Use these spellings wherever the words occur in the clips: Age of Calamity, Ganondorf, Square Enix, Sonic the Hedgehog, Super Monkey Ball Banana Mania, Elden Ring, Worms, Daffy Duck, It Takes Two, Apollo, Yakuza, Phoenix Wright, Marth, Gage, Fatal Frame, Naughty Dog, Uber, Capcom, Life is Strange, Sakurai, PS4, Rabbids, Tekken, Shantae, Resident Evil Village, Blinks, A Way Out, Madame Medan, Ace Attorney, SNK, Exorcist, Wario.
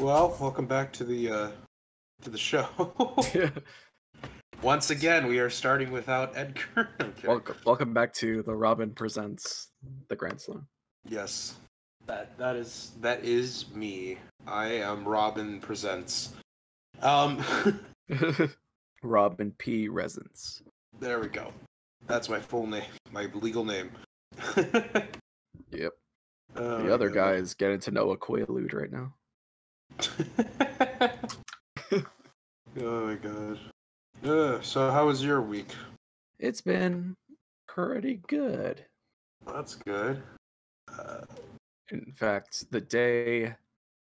Well, welcome back to the show. Yeah. Once again, we are starting without Edgar. Okay. Welcome back to the Robin Presents the Grand Slam. Yes, that is me. I am Robin Presents. Robin P. Resins. There we go. That's my full name, my legal name. Yep. Oh, the other guy is getting to know a Quaalude right now. Oh my god. So how was your week? It's been pretty good. That's good. In fact, the day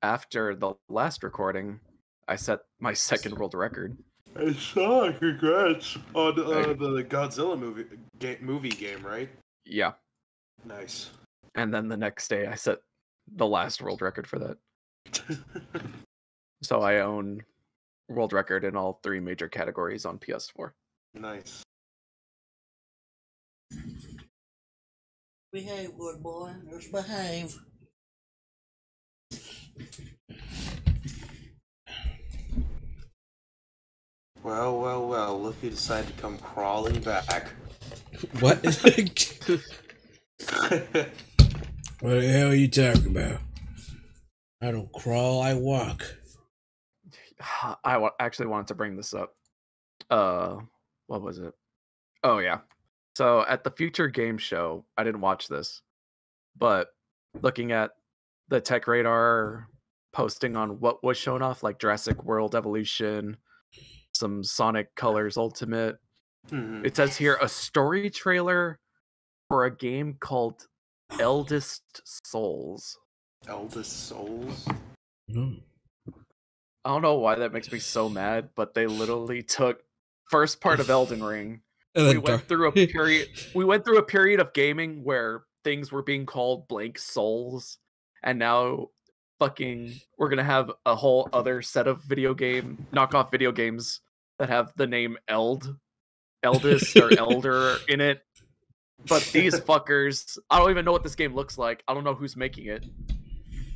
after the last recording, I set my second world record. I saw. Congrats on the Godzilla movie game, right? Yeah. Nice. And then the next day, I set the last world record for that. So I own world record in all three major categories on PS4. Nice. Behave, good boy. Just behave. Well, well, well. Look who decided to come crawling back. What? What the hell are you talking about? I don't crawl, I walk. I actually wanted to bring this up. What was it? Oh, yeah. So at the Future Game Show, I didn't watch this, but looking at the Tech Radar posting on what was shown off, like Jurassic World Evolution, some Sonic Colors Ultimate. Mm-hmm. It says here, a story trailer for a game called Eldest Souls. Eldest Souls? Mm. I don't know why that makes me so mad, but they literally took first part of Elden Ring. We went through a period. We went through a period of gaming where things were being called blank souls, and now fucking we're gonna have a whole other set of video game knockoff video games that have the name Eldest or Elder in it. But these fuckers, I don't even know what this game looks like. I don't know who's making it,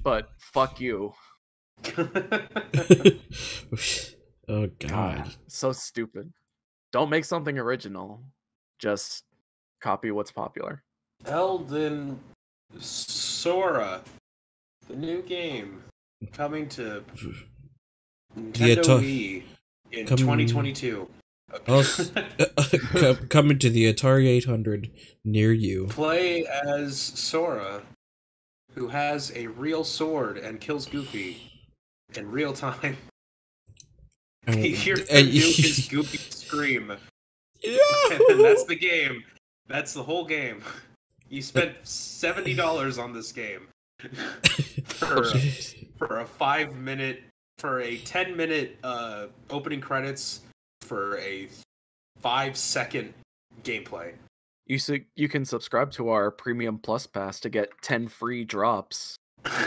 but fuck you. Oh god, so stupid. Don't make something original. Just copy what's popular. Elden Sora, the new game coming to Nintendo Wii in 2022. Coming to the Atari 800 near you. Play as Sora, who has a real sword and kills Goofy in real time. You hear his Goofy scream. And then that's the game. That's the whole game. You spent $70 on this game for a 10-minute opening credits for a 5-second gameplay. You can subscribe to our Premium Plus Pass to get 10 free drops,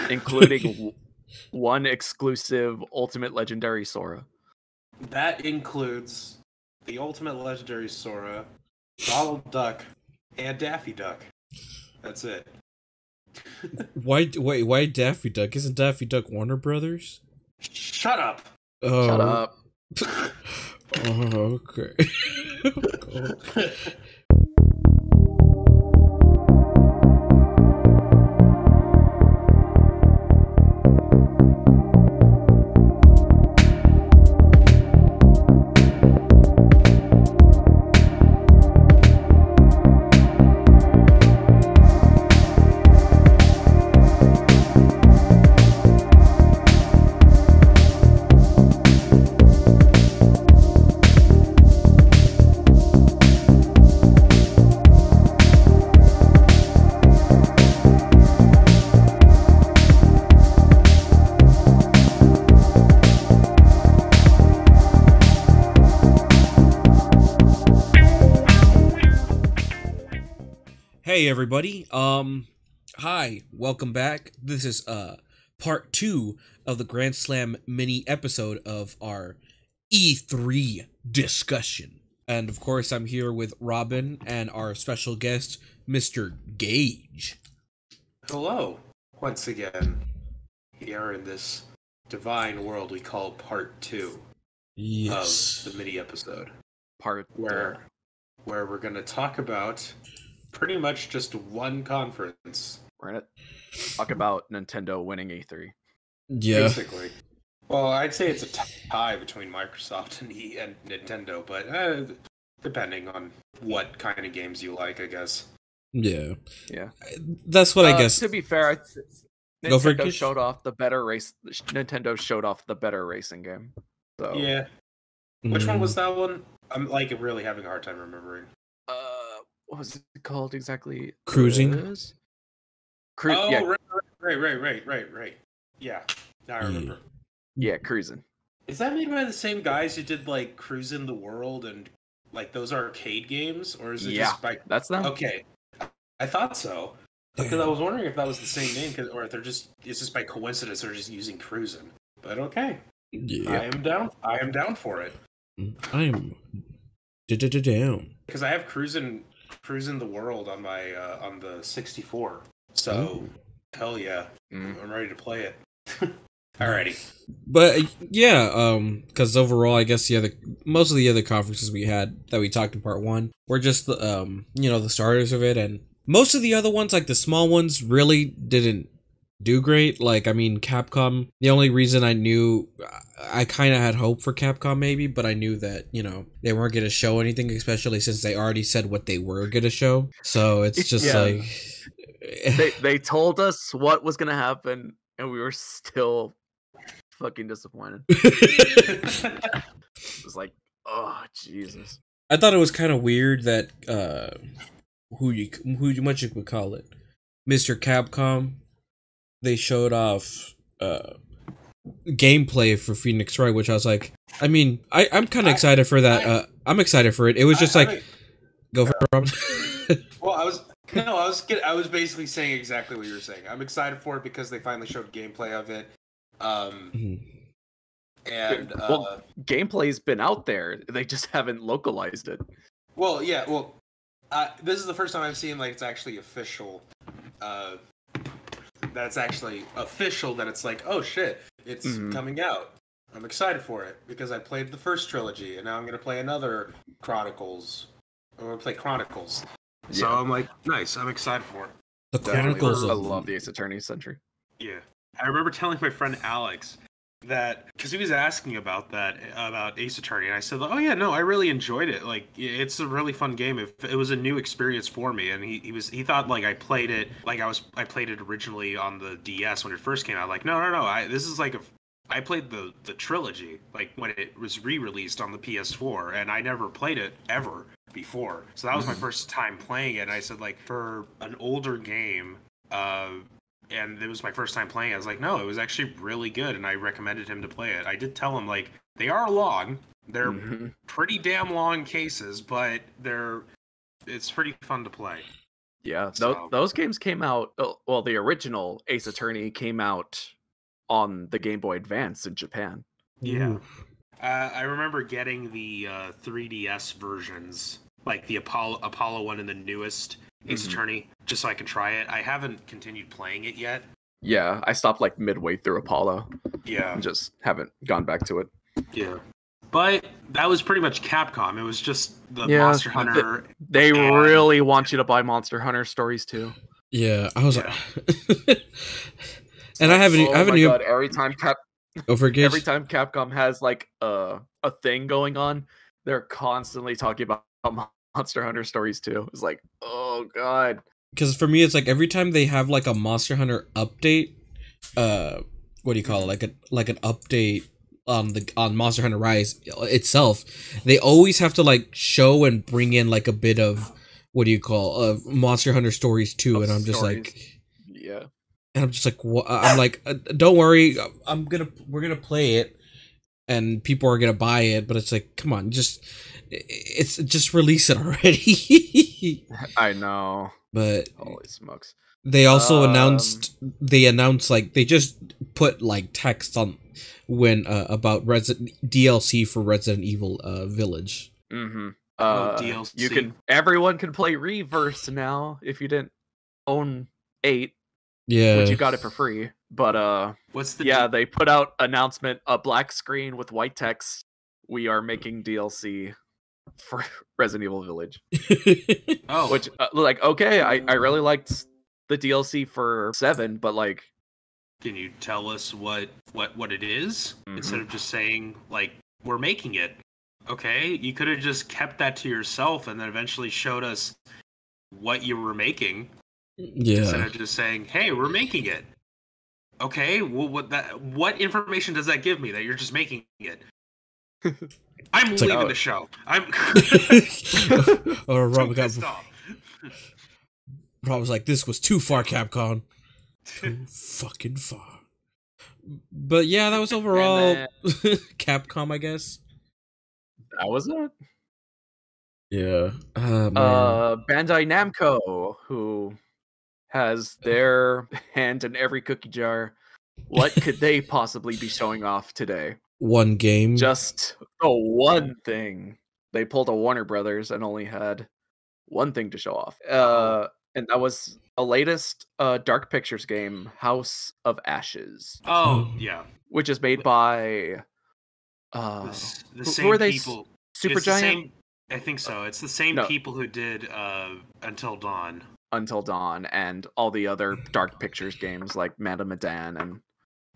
including one exclusive Ultimate Legendary Sora. That includes the Ultimate Legendary Sora, Donald Duck, and Daffy Duck. That's it. Why Daffy Duck? Isn't Daffy Duck Warner Brothers? Shut up! Oh. Shut up. Oh, okay. Oh, hey everybody, hi, welcome back. This is part 2 of the Grand Slam mini episode of our E3 discussion. And of course I'm here with Robin and our special guest, Mr. Gage. Hello, once again, here in this Divine World we call Part 2 of the mini-episode. Where we're going to talk about pretty much just one conference. We're going to talk about Nintendo winning E3. Yeah. Basically. Well, I'd say it's a tie between Microsoft and Nintendo, but depending on what kind of games you like, I guess. Yeah. Yeah. That's what I guess. To be fair, Nintendo showed off the better race. Nintendo showed off the better racing game. So. Yeah. Which one was that one? I'm like really having a hard time remembering. What was it called exactly? Cruising. Right. Yeah, now I remember. Yeah, Cruising. Is that made by the same guys who did like Cruising the World and like those arcade games, or is it just by? That's them. Okay, I thought so. Because I was wondering if that was the same name, or if they're just—it's just by coincidence they're just using Cruising. But okay, yeah. I am down. I am down for it. I am down because I have Cruising the World on my on the 64. So hell yeah, I'm ready to play it. Alrighty. But yeah, because overall, I guess most of the other conferences we had that we talked in part one were just the the starters of it, and most of the other ones, like the small ones, really didn't do great. Like, I mean, Capcom, the only reason I knew, I kind of had hope for Capcom maybe, but I knew that, they weren't going to show anything, especially since they already said what they were going to show. So it's just like... they told us what was going to happen, and we were still fucking disappointed. It was like, oh, Jesus. I thought it was kind of weird that... what you would call it, Mr. Capcom, they showed off gameplay for Phoenix Wright, which I was like, I mean, I'm kind of excited for that. I'm excited for it. It was just go for it, Rob. Well, I was basically saying exactly what you were saying. I'm excited for it because they finally showed gameplay of it. Well, gameplay's been out there. They just haven't localized it. Well, yeah. Well. This is the first time I've seen it's actually official. That's actually official that it's like, oh shit, it's coming out. I'm excited for it because I played the first trilogy and now I'm gonna play another Chronicles. I'm gonna play Chronicles. Yeah. So I'm like, nice. I'm excited for it. The Chronicles. I love the Ace Attorney century. Yeah, I remember telling my friend Alex that because he was asking about that about Ace Attorney, and I said, oh yeah, no, I really enjoyed it, it's a really fun game. It was a new experience for me, and he thought I played it I played it originally on the DS when it first came out. No, this is I played the trilogy when it was re-released on the PS4, and I never played it ever before, so that was my first time playing it. And I said, for an older game, and it was my first time playing it. I was like, no, it was actually really good, and I recommended him to play it. I did tell him, they are long. They're pretty damn long cases, but it's pretty fun to play. Yeah, so. Those games came out, well, the original Ace Attorney came out on the Game Boy Advance in Japan. Yeah. I remember getting the 3DS versions, the Apollo one and the newest Ace Attorney, just so I can try it. I haven't continued playing it yet. Yeah, I stopped midway through Apollo. Yeah. And just haven't gone back to it. Yeah. But that was pretty much Capcom. It was just the Monster Hunter. They really want you to buy Monster Hunter stories too. Yeah, I was like And I haven't even every time Capcom has a thing going on, they're constantly talking about Monster Hunter stories too. It's like, oh god. Because for me, it's every time they have a Monster Hunter update, what do you call it? An update on Monster Hunter Rise itself. They always have to show and bring in a bit of Monster Hunter stories too. And I'm just yeah. And I'm just what? I'm don't worry. We're gonna play it, and people are gonna buy it. But it's come on, just. It's just release it already. I know, but holy smokes! They also announced they just put text on about DLC for Resident Evil Village. Mm-hmm. DLC. Everyone can play Reverse now if you didn't own 8. Yeah, but you got it for free. But they put out announcement, a black screen with white text. We are making DLC for Resident Evil Village. Oh, which like, okay, I really liked the DLC for 7, but like, can you tell us what it is instead of just saying like we're making it? Okay, you could have just kept that to yourself and then eventually showed us what you were making. Yeah. Instead of just saying, "Hey, we're making it." Okay, well, what information does that give me that you're just making it? I'm leaving the show. I'm. Or Rob got. Rob was like, "This was too far, Capcom. Too fucking far." But yeah, that was overall Capcom, I guess. That was it. Yeah. Bandai Namco, who has their hand in every cookie jar. What could they possibly be showing off today? One game. Just the one thing. They pulled a Warner Brothers and only had one thing to show off. And that was the latest Dark Pictures game, House of Ashes. Oh, yeah. Which is made by... the same people. Supergiant? I think so. It's the same people who did Until Dawn. Until Dawn and all the other Dark Pictures games like Madame Medan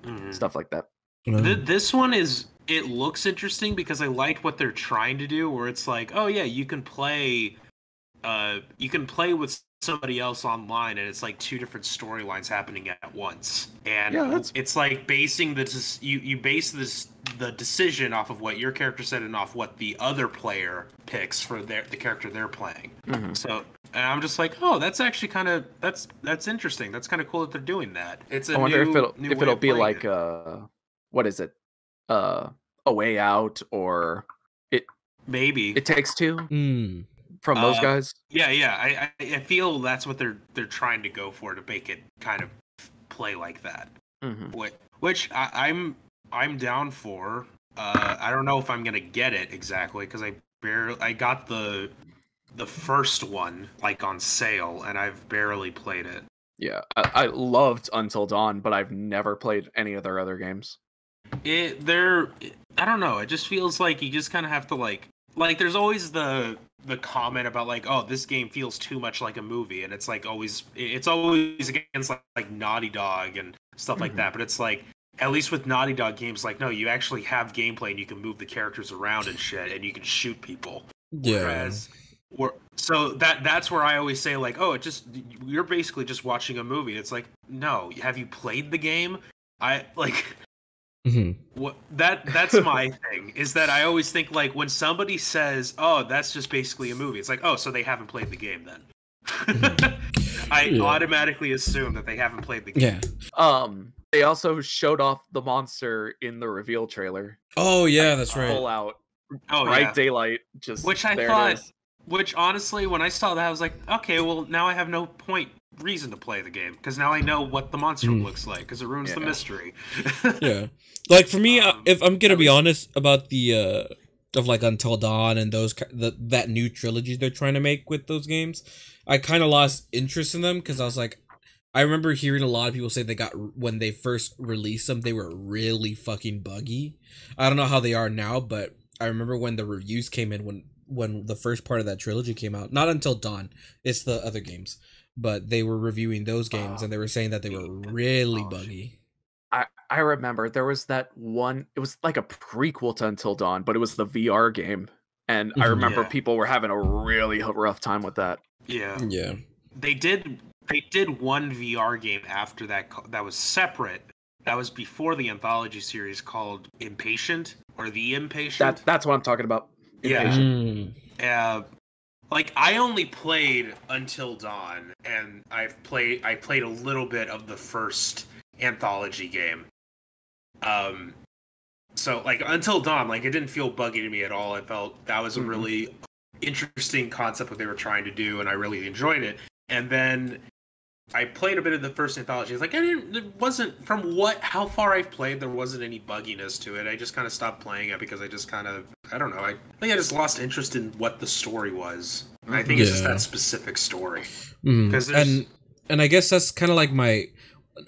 and stuff like that. This one is... It looks interesting because I like what they're trying to do where it's like, oh yeah, you can play with somebody else online and it's like two different storylines happening at once. And yeah, it's like basing the you base the decision off of what your character said and off what the other player picks for the character they're playing. So I'm just like, oh, that's actually kind of that's interesting. That's kind of cool that they're doing that. It's a I wonder if it'll be like what is it? A Way Out or It Takes Two. From those guys? Yeah. I feel that's what they're trying to go for, to make it kind of play like that. Which I'm down for. I don't know if I'm gonna get it exactly because I got the first one like on sale and I've barely played it. Yeah, I loved Until Dawn, but I've never played any of their other games. I don't know. It just feels like you just kind of have to like there's always the comment about like, oh, this game feels too much like a movie, and it's like always against like Naughty Dog and stuff like that. But it's like, at least with Naughty Dog games, like, no, you actually have gameplay and you can move the characters around and shit, and you can shoot people. Yeah. So that's where I always say like, oh, you're basically just watching a movie. It's like, no, have you played the game? That's my thing, is that I always think like when somebody says, oh, that's just basically a movie, it's like, oh, so they haven't played the game then. Automatically assume that they haven't played the game. Yeah. They also showed off the monster in the reveal trailer. Oh yeah, that's right. Full out. Oh, Bright daylight. Just which I thought. Which honestly, when I saw that, I was like, okay, well now I have no reason to play the game because now I know what the monster looks like because it ruins the mystery. Yeah, like for me, if I'm gonna be honest about the of like Until Dawn and those that new trilogy they're trying to make with those games, I kind of lost interest in them because I was like, I remember hearing a lot of people say they got, when they first released them, they were really fucking buggy. I don't know how they are now, but I remember when the reviews came in when the first part of that trilogy came out, not Until Dawn, it's the other games. But they were reviewing those games, and they were saying that they were really buggy. I remember there was that one. It was like a prequel to Until Dawn, but it was the VR game, and I remember people were having a really rough time with that. Yeah. They did one VR game after that. That was separate. That was before the anthology series called Impatient or The Impatient. That's what I'm talking about. Impatient. Yeah. Like, I only played Until Dawn, and I played a little bit of the first anthology game. So like Until Dawn, like, it didn't feel buggy to me at all. I felt that was a really interesting concept what they were trying to do, and I really enjoyed it. And then I played a bit of the first anthology. It's like, it wasn't, from how far I've played, there wasn't any bugginess to it. I just kind of stopped playing it because I just kind of, I don't know, I think I just lost interest in what the story was. And I think it's just that specific story. And I guess that's kind of like my,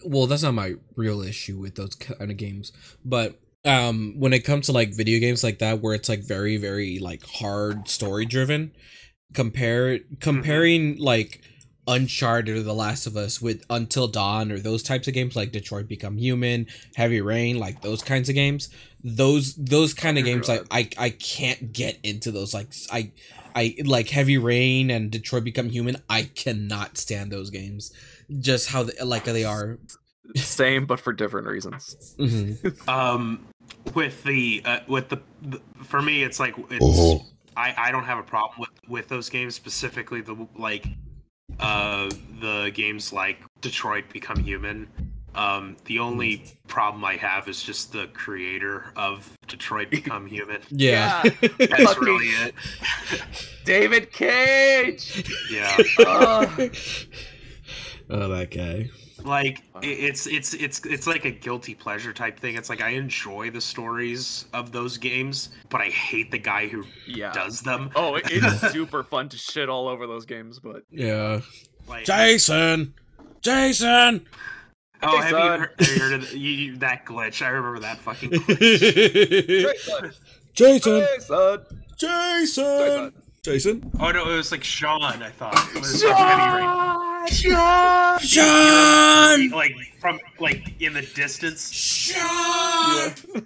well, that's not my real issue with those kind of games, but when it comes to like video games like that, where it's like very, very like hard story driven, comparing like Uncharted or The Last of Us with Until Dawn or those types of games, like Detroit Become Human, Heavy Rain, like those kinds of games, those kind of games, like I can't get into those. Like I like Heavy Rain and Detroit Become Human, I cannot stand those games, just how they are. Same, but for different reasons. Mm-hmm. For me, it's like I don't have a problem with those games, specifically the games like Detroit Become Human. The only problem I have is just the creator of Detroit Become Human. Yeah. That's really it. David Cage. Yeah. Oh, that guy. Like it's like a guilty pleasure type thing. It's like I enjoy the stories of those games, but I hate the guy who does them. Oh, it's super fun to shit all over those games, but yeah. Like, Jason. Oh, have you heard of that glitch? I remember that fucking glitch. Jason. Oh no, it was like Sean. I thought. It was Sean. Sean! Like from like in the distance. Sean! Yeah.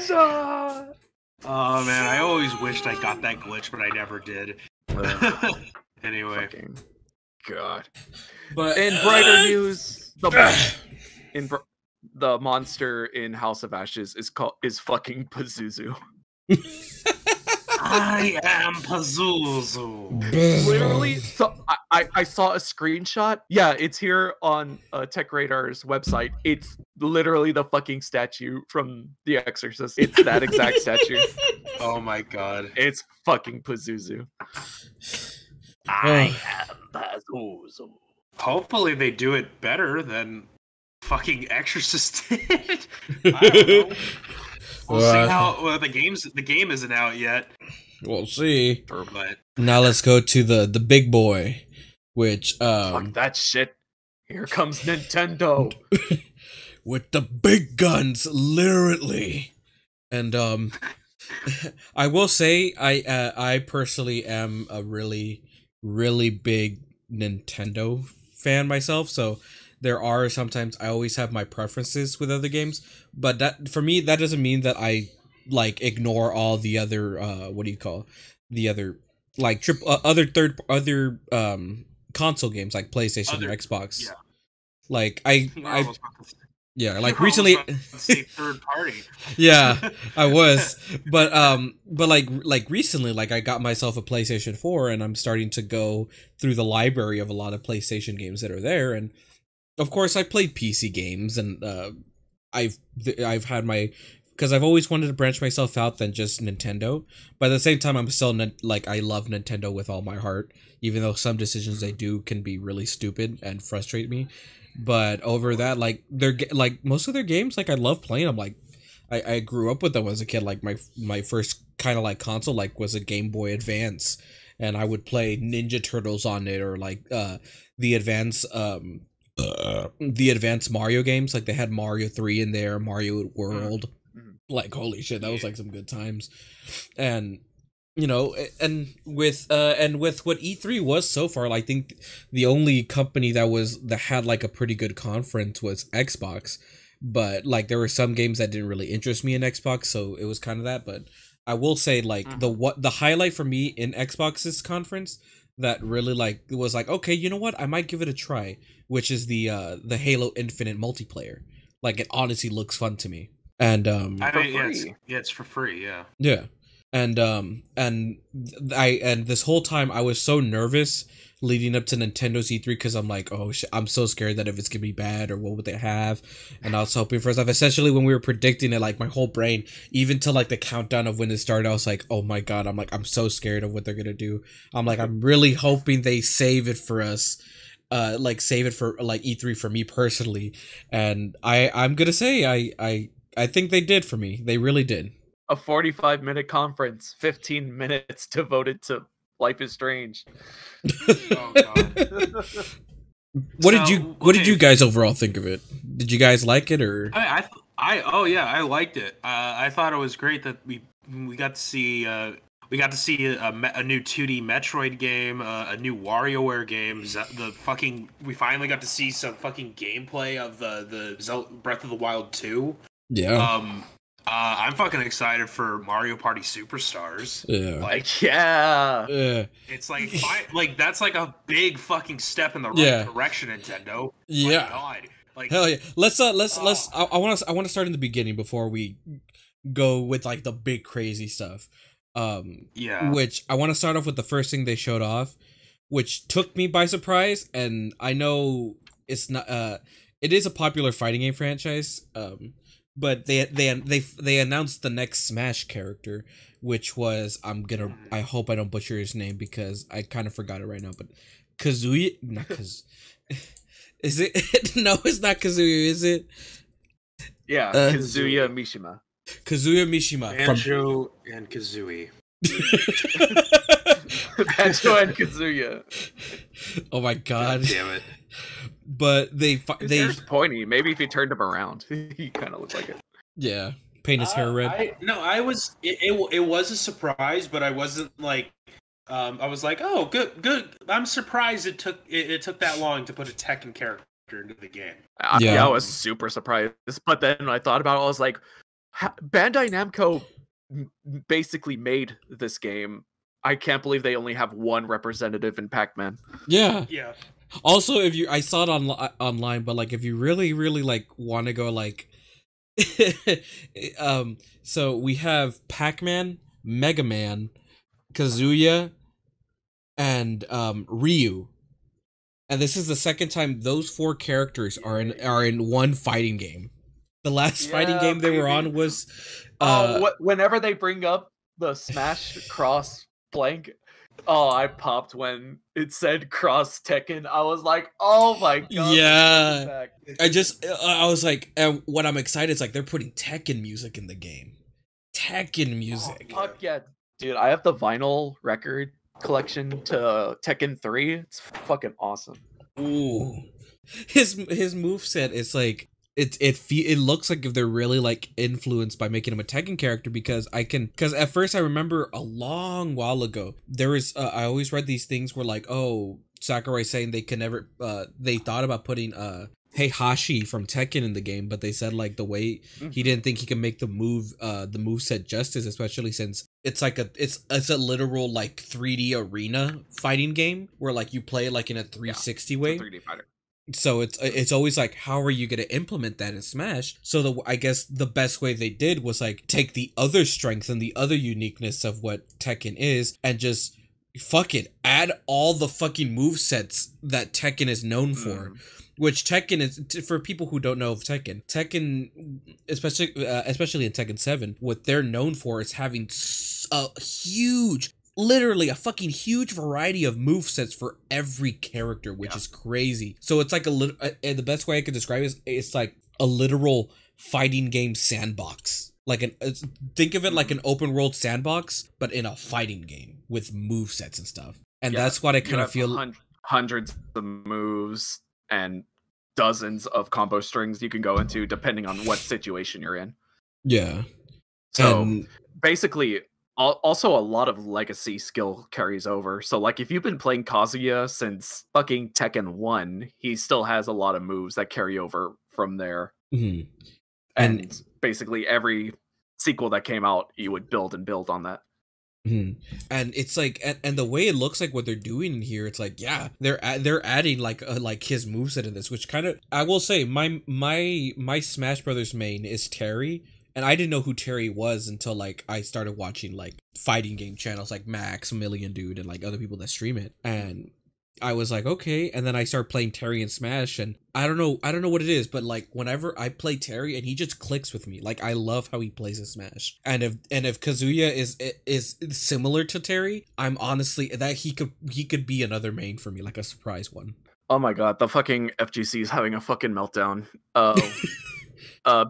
Sean! Oh man, I always wished I got that glitch, but I never did. Anyway. Fucking God. But in brighter news, the monster in House of Ashes is fucking Pazuzu. I am Pazuzu. Literally, so I saw a screenshot. Yeah, it's here on Tech Radar's website. It's literally the fucking statue from The Exorcist. It's that exact statue. Oh my god. It's fucking Pazuzu. I am Pazuzu. Hopefully they do it better than fucking Exorcist did. I don't know. We'll see how the game isn't out yet. We'll see. But now let's go to the big boy, which fuck that shit. Here comes Nintendo with the big guns, literally. And I will say I personally am a really, really big Nintendo fan myself, so there are sometimes I always have my preferences with other games, but that for me that doesn't mean that I like ignore all the other other console games like PlayStation or Xbox. Yeah. Like recently third party. Yeah, I was. But like recently, like I got myself a PlayStation 4 and I'm starting to go through the library of a lot of PlayStation games that are there, and of course, I played PC games, and I've had my, because I've always wanted to branch myself out than just Nintendo. But at the same time, I'm still like I love Nintendo with all my heart, even though some decisions they do can be really stupid and frustrate me. But over that, like they're like most of their games, like I love playing them. Like I grew up with them as a kid. Like my first kind of like console like was a Game Boy Advance, and I would play Ninja Turtles on it, or like the advanced Mario games. Like they had Mario 3 in there, Mario World. Like holy shit, that was like some good times. And you know, and with what E3 was so far, like, I think the only company that had like a pretty good conference was Xbox. But like there were some games that didn't really interest me in Xbox, so it was kind of that. But I will say like the highlight for me in Xbox's conference that really like was like, okay, you know what, I might give it a try, which is the Halo Infinite multiplayer. Like it honestly looks fun to me. And I mean, it's for free, yeah. Yeah. And this whole time I was so nervous leading up to Nintendo's E3 because I'm like, oh shit, I'm so scared that if it's gonna be bad or what would they have, and I was hoping for stuff. Essentially, when we were predicting it, like my whole brain, even to like the countdown of when it started, I was like, oh my god, I'm like, I'm so scared of what they're gonna do. I'm like, I'm really hoping they save it for us. Like save it for like E3 for me personally, and I'm gonna say I think they did for me. They really did. A 45-minute conference, 15 minutes devoted to Life is Strange. Oh god. What did you guys overall think of it? Did you guys like it, or? I liked it. I thought it was great that we got to see a new 2D Metroid game, a new WarioWare game. We finally got to see some fucking gameplay of the Breath of the Wild 2. Yeah. I'm fucking excited for Mario Party Superstars. Yeah. It's like that's like a big fucking step in the right direction, Nintendo. Yeah. My God. Like, hell yeah. I want to start in the beginning before we go with like the big crazy stuff. Which I want to start off with the first thing they showed off, which took me by surprise, and I know it's not it is a popular fighting game franchise, but they announced the next Smash character, which was I hope I don't butcher his name because I kind of forgot it right now, but is it? No, it's not Kazuya, is it? Yeah, Kazuya Mishima. Kazuya Mishima. Banjo and Kazooie. Banjo and Kazuya. Oh my god. God damn it. But his hair's pointy. Maybe if he turned him around, he kind of looked like it. Yeah. Paint his hair red. It was a surprise, but I wasn't like... I was like, oh, good. I'm surprised it took that long to put a Tekken character into the game. I was super surprised. But then when I thought about it, I was like, Bandai Namco basically made this game. I can't believe they only have one representative in Pac-Man. Yeah. Yeah. Also, I saw it online, but like, if you really, really like want to go like, so we have Pac-Man, Mega Man, Kazuya, and Ryu, and this is the second time those four characters are in one fighting game. The last fighting game they were on was whenever they bring up the Smash cross blank. Oh, I popped when it said cross Tekken. I was like, oh my god. Yeah, I was like, and what I'm excited is like they're putting Tekken music in the game. Tekken music. Oh, fuck yeah. Dude, I have the vinyl record collection to Tekken 3. It's fucking awesome. Ooh, his moveset is like it looks like if they're really like influenced by making him a Tekken character, because at first I remember a long while ago there was I always read these things where like, oh, Sakurai saying they can never they thought about putting Heihachi from Tekken in the game, but they said like the way he didn't think he could make the moveset justice, especially since it's like it's a literal like 3D arena fighting game where like you play like in a 360 way. It's a 3D fighter. So it's always like, how are you going to implement that in Smash? So I guess the best way they did was like take the other strength and the other uniqueness of what Tekken is and just fuck it, add all the fucking movesets that Tekken is known for. Which Tekken is, for people who don't know of Tekken, especially in Tekken 7, what they're known for is having a huge, literally a fucking huge variety of movesets for every character, which is crazy. So it's like the best way I could describe it is it's like a literal fighting game sandbox. Like think of it like an open world sandbox, but in a fighting game with movesets and stuff. And that's what I kind of feel. Hundreds of moves and dozens of combo strings you can go into depending on what situation you're in. Yeah. So basically also a lot of legacy skill carries over. So like if you've been playing Kazuya since fucking Tekken 1, he still has a lot of moves that carry over from there. And basically every sequel that came out, you would build and build on that. And it's like, and the way it looks like what they're doing in here, it's like, yeah, they're adding like his moveset in this, which kind of, I will say, my Smash Brothers main is Terry, and I didn't know who Terry was until like I started watching like fighting game channels like Max, Million Dude, and like other people that stream it, and I was like, okay, and then I start playing Terry in Smash, and I don't know what it is, but like whenever I play Terry, and he just clicks with me. Like I love how he plays in Smash, and if Kazuya is similar to Terry, I'm honestly that he could be another main for me, like a surprise one. Oh my god, the fucking FGC is having a fucking meltdown. The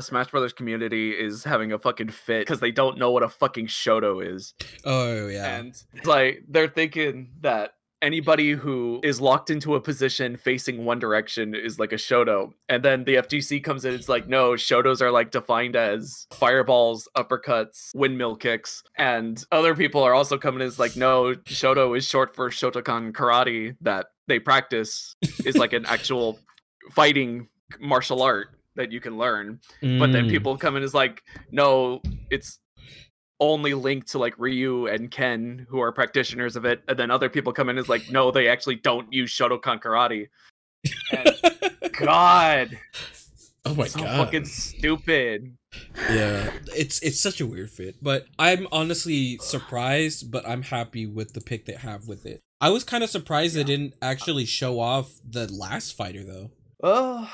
Smash Brothers community is having a fucking fit because they don't know what a fucking Shoto is. Oh yeah, and like they're thinking that anybody who is locked into a position facing one direction is like a shodo. And then the FGC comes in, it's like, no, shodos are like defined as fireballs, uppercuts, windmill kicks. And other people are also coming in as like, no, shodo is short for Shotokan karate that they practice is like an actual fighting martial art that you can learn. But then people come in as like, no, it's only linked to like Ryu and Ken who are practitioners of it. And then other people come in as like, no, they actually don't use Shotokan karate. And God. Oh my God. So fucking stupid. Yeah. It's such a weird fit, but I'm honestly surprised, but I'm happy with the pick they have with it. I was kind of surprised they didn't actually show off the last fighter though. Oh,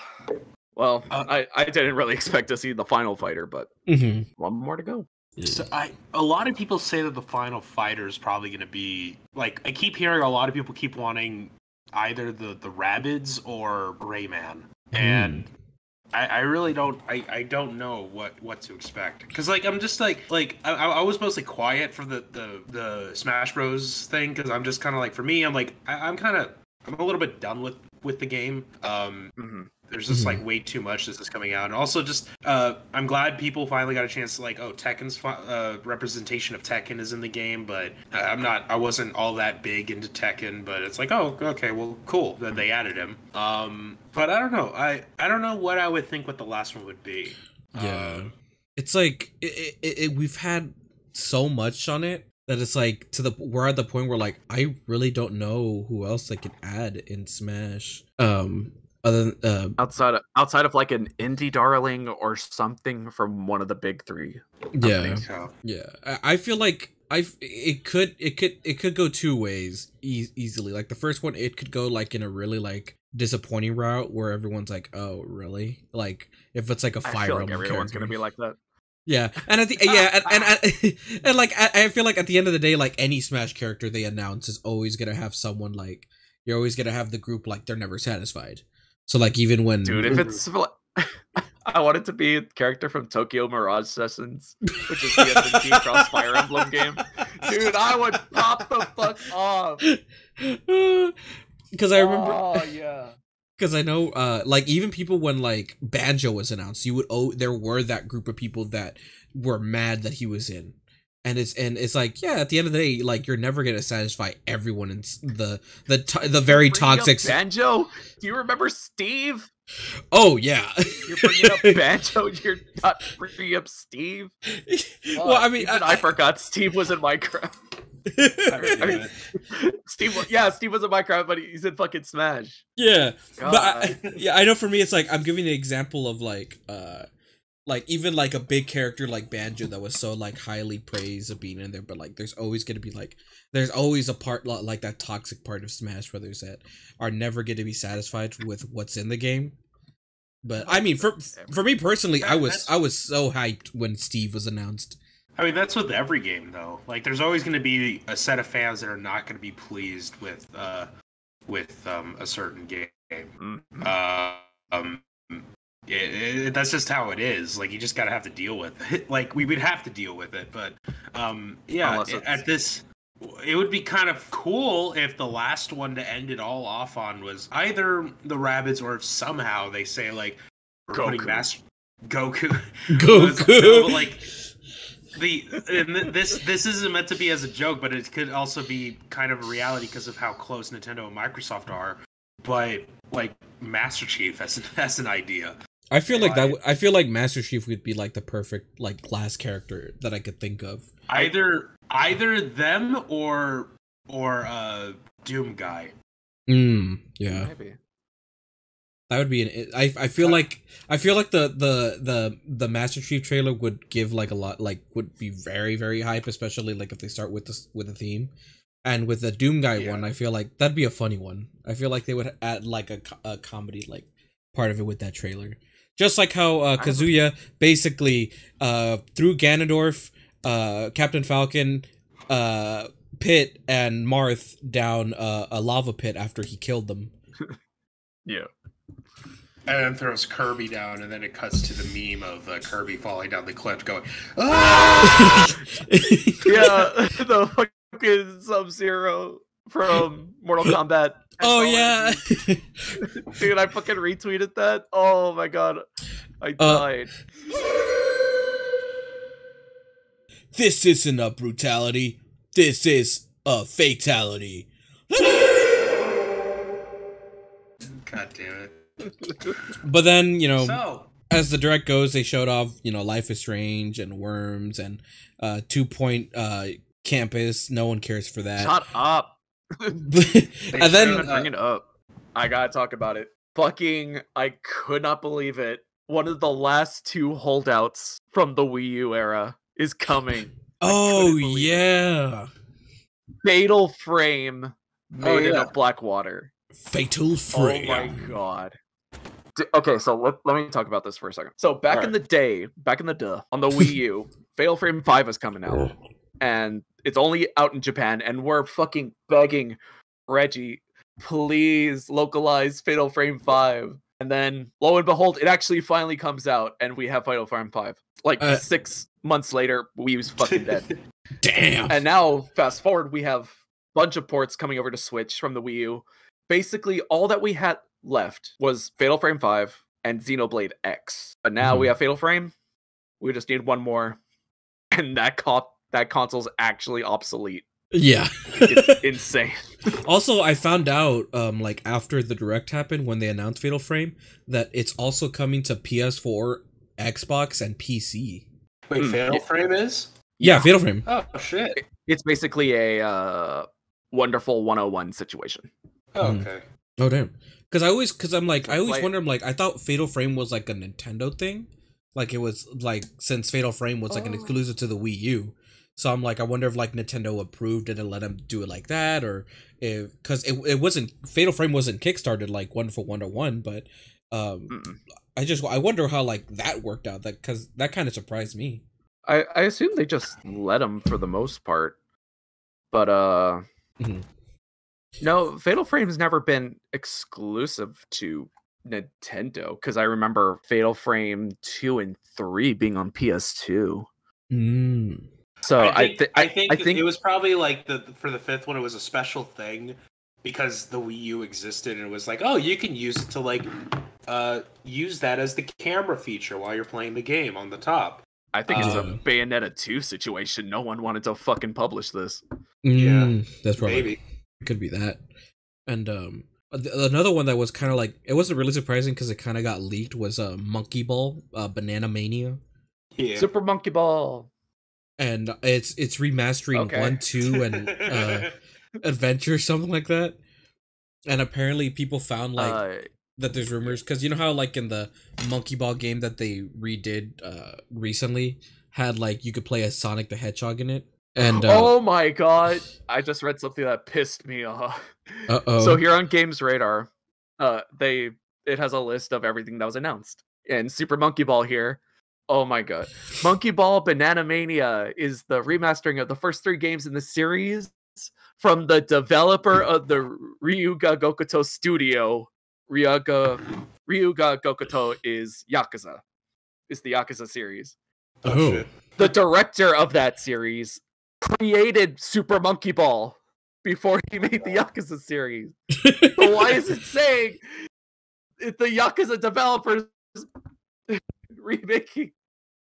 well, I didn't really expect to see the final fighter, but one more to go. So a lot of people say that the final fighter is probably going to be, like, I keep hearing a lot of people keep wanting either the Rabbids or Rayman. And I really don't, I don't know what to expect. Because, like, I'm just, like I was mostly quiet for the Smash Bros. Thing, because I'm just kind of, like, for me, I'm, like, I'm kind of, I'm a little bit done with the game. There's just like way too much that's coming out, and also just I'm glad people finally got a chance to like, oh, Tekken's representation of Tekken is in the game, but I wasn't all that big into Tekken, but it's like, oh, okay, well, cool that they added him. But I don't know, I don't know what I would think what the last one would be. Yeah, it's like we've had so much on it that it's like we're at the point where like I really don't know who else I could add in Smash. Other than, outside of like an indie darling or something from one of the big three. Yeah, so. Yeah. I feel like it could go two ways easily. Like the first one, it could go like in a really like disappointing route where everyone's like, oh really? Like if it's like a Fire Emblem, like everyone's gonna be like that. Yeah, and at the and like I feel like at the end of the day, like any Smash character they announce is always gonna have someone like you're always gonna have the group like they're never satisfied. So like even when dude, if it's I want it to be a character from Tokyo Mirage Sessions, which is the SNK Cross Fire Emblem game. Dude, I would pop the fuck off. Because I remember. Oh yeah. Because I know, like even people when like Banjo was announced, you would there were that group of people that were mad that he was in. And it's like, yeah, at the end of the day, like you're never gonna satisfy everyone in the very toxic. Banjo, do you remember Steve? Oh yeah, you're bringing up Banjo. You're not bringing up Steve. Well, I mean, I forgot Steve was in Minecraft. I mean, Steve was in Minecraft, but he's in fucking Smash. Yeah, God. But I know for me, it's like I'm giving an example of like. Like even like a big character like Banjo that was so like highly praised of being in there, but like there's always gonna be like there's always a part like that toxic part of Smash Brothers that are never gonna be satisfied with what's in the game. But I mean, for me personally, I was so hyped when Steve was announced. I mean, that's with every game though. Like there's always gonna be a set of fans that are not gonna be pleased with a certain game. That's just how it is. Like you just gotta have to deal with it. Like we would have to deal with it, but yeah, it would be kind of cool if the last one to end it all off on was either the Rabbids or if somehow they say like we're putting Goku. But, like this isn't meant to be as a joke, but it could also be kind of a reality because of how close Nintendo and Microsoft are. But like Master Chief as an idea. I feel like I feel like Master Chief would be like the perfect like class character that I could think of. Either them or Doom Guy. Yeah. Maybe. That would be an I feel like the Master Chief trailer would give like a lot like would be very very hype, especially like if they start with a theme. And with the Doom Guy one, I feel like that'd be a funny one. I feel like they would add like a comedy like part of it with that trailer, just like how Kazuya basically threw Ganondorf, Captain Falcon, Pit, and Marth down a lava pit after he killed them. Yeah, and then throws Kirby down, and then it cuts to the meme of Kirby falling down the cliff, going, "Ah!" Yeah, the fucking Sub-Zero from Mortal Kombat. Oh yeah, dude, I fucking retweeted that. Oh my god, I died. This isn't a brutality. This is a fatality. God damn it! But then, you know, as the direct goes, they showed off, you know, Life is Strange and Worms and 2 Point Campus. No one cares for that. Shut up. And then bring it up. I gotta talk about it. Fucking, I could not believe it. One of the last two holdouts from the Wii U era is coming. Oh yeah, Fatal Frame made in a Blackwater. Fatal Frame. Oh my god. Okay, so let me talk about this for a second. So back in the day, on the Wii U, Fatal Frame 5 is coming out, and it's only out in Japan, and we're fucking begging Reggie, please localize Fatal Frame 5. And then, lo and behold, it actually finally comes out, and we have Fatal Frame 5. Like, 6 months later, Wii U's fucking dead. Damn! And now, fast forward, we have a bunch of ports coming over to Switch from the Wii U. Basically, all that we had left was Fatal Frame 5 and Xenoblade X. But now we have Fatal Frame, we just need one more, and that that console's actually obsolete. Yeah. It's insane. Also, I found out, like, after the Direct happened, when they announced Fatal Frame, that it's also coming to PS4, Xbox, and PC. Wait, Fatal Frame is? Yeah, Fatal Frame. Oh, shit. It's basically a Wonderful 101 situation. Oh, okay. Oh, damn. Because I always wonder, I'm like, I thought Fatal Frame was, like, a Nintendo thing. Like, it was, like, since Fatal Frame was, like, an exclusive to the Wii U. So I'm like, I wonder if like Nintendo approved it and let them do it like that, or if, because it wasn't, Fatal Frame wasn't kickstarted like Wonderful 101, but I wonder how like that worked out, that because that kind of surprised me. I assume they just let them for the most part, but no, Fatal Frame's never been exclusive to Nintendo, because I remember Fatal Frame 2 and 3 being on PS2. Mm. So I think it was probably like for the 5th one, it was a special thing because the Wii U existed, and it was like, oh, you can use it to like use that as the camera feature while you're playing the game on the top. I think it's a Bayonetta 2 situation. No one wanted to fucking publish this. Yeah, that's probably maybe it could be that. And another one that was kind of like, it wasn't really surprising because it kind of got leaked, was Monkey Ball Banana Mania. Yeah, Super Monkey Ball. And it's remastering 1, 2, and Adventure, something like that. And apparently, people found like that there's rumors, because you know how like in the Monkey Ball game that they redid recently had like you could play as Sonic the Hedgehog in it. And oh my god, I just read something that pissed me off. So here on Games Radar, it has a list of everything that was announced, and Super Monkey Ball here. Oh my god. Monkey Ball Banana Mania is the remastering of the first 3 games in the series from the developer of the Ryu Ga Gotoku studio. Ryu Ga Gotoku is Yakuza. It's the Yakuza series. Oh shit. The director of that series created Super Monkey Ball before he made the Yakuza series. So why is it saying if the Yakuza developers remaking